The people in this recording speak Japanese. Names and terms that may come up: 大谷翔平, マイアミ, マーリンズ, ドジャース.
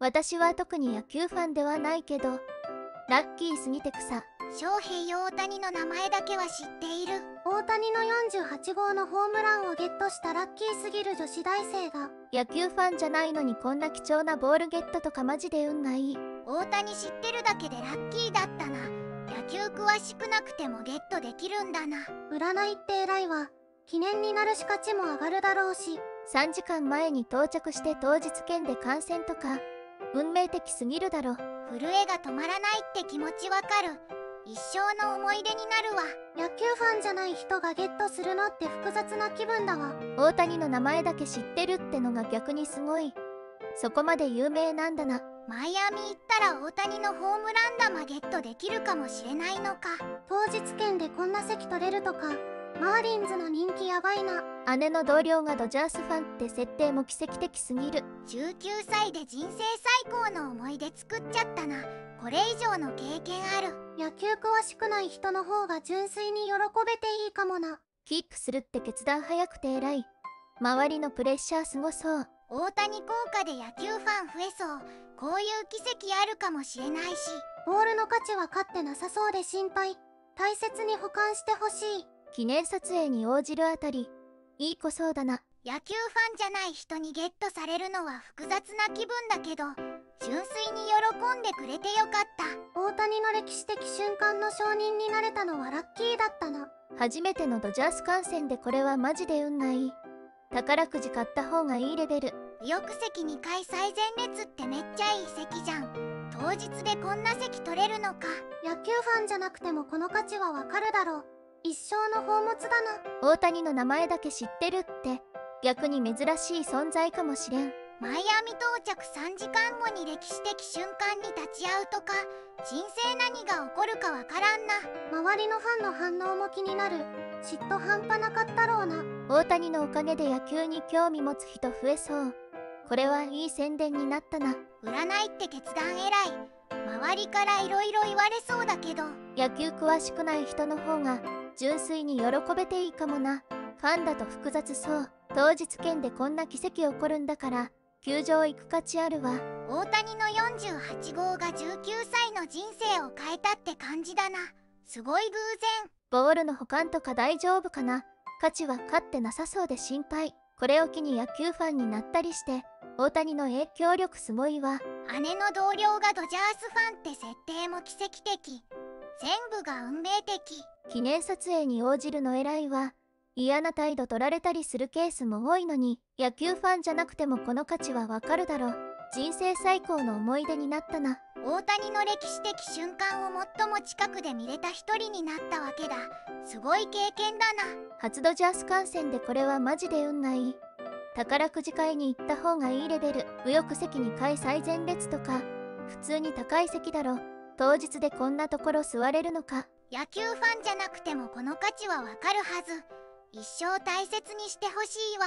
私は特に野球ファンではないけど、ラッキーすぎて草。翔平よ大谷の名前だけは知っている。大谷の48号のホームランをゲットしたラッキーすぎる女子大生が、野球ファンじゃないのにこんな貴重なボールゲットとかマジで運がいい。大谷知ってるだけでラッキーだったな。野球詳しくなくてもゲットできるんだな。占いって偉いわ。記念になるし価値も上がるだろうし。3時間前に到着して当日券で観戦とか運命的すぎるだろ。震えが止まらないって気持ちわかる。一生の思い出になるわ。野球ファンじゃない人がゲットするのって複雑な気分だわ。大谷の名前だけ知ってるってのが逆にすごい。そこまで有名なんだな。マイアミ行ったら大谷のホームラン玉ゲットできるかもしれないのか。当日券でこんな席取れるとか。マーリンズの人気やばいな。姉の同僚がドジャースファンって設定も奇跡的すぎる。19歳で人生最高の思い出作っちゃったな。これ以上の経験ある。野球詳しくない人の方が純粋に喜べていいかもな。キックするって決断早くて偉い。周りのプレッシャーすごそう。大谷効果で野球ファン増えそう。こういう奇跡あるかもしれないし。ボールの価値は勝ってなさそうで心配。大切に保管してほしい。記念撮影に応じるあたりいい子そうだな。野球ファンじゃない人にゲットされるのは複雑な気分だけど、純粋に喜んでくれてよかった。大谷の歴史的瞬間の証人になれたのはラッキーだったな。初めてのドジャース観戦でこれはマジで運がいい。宝くじ買った方がいいレベル。右翼席2階最前列ってめっちゃいい席じゃん。当日でこんな席取れるのか。野球ファンじゃなくてもこの価値はわかるだろう。一生の宝物だな。大谷の名前だけ知ってるって逆に珍しい存在かもしれん。マイアミ到着3時間後に歴史的瞬間に立ち会うとか、人生何が起こるかわからんな。周りのファンの反応も気になる。嫉妬半端なかったろうな。大谷のおかげで野球に興味持つ人増えそう。これはいい宣伝になったな。占いって決断偉い。周りからいろいろ言われそうだけど、野球詳しくない人の方が純粋に喜べていいかもな。ファンだと複雑そう。当日券でこんな奇跡起こるんだから球場行く価値あるわ。大谷の48号が19歳の人生を変えたって感じだな。すごい偶然。ボールの保管とか大丈夫かな。価値は勝ってなさそうで心配。これを機に野球ファンになったりして大谷の影響力すごいわ。姉の同僚がドジャースファンって設定も奇跡的。全部が運命的。記念撮影に応じるの偉いわ。嫌な態度取られたりするケースも多いのに、野球ファンじゃなくてもこの価値はわかるだろう。人生最高の思い出になったな。大谷の歴史的瞬間を最も近くで見れた一人になったわけだ。すごい経験だな。初ドジャース観戦でこれはマジで運がいい。宝くじ買いに行った方がいいレベル。右翼席2階最前列とか普通に高い席だろ。当日でこんなところ座れるのか。野球ファンじゃなくてもこの価値はわかるはず。一生大切にしてほしいわ。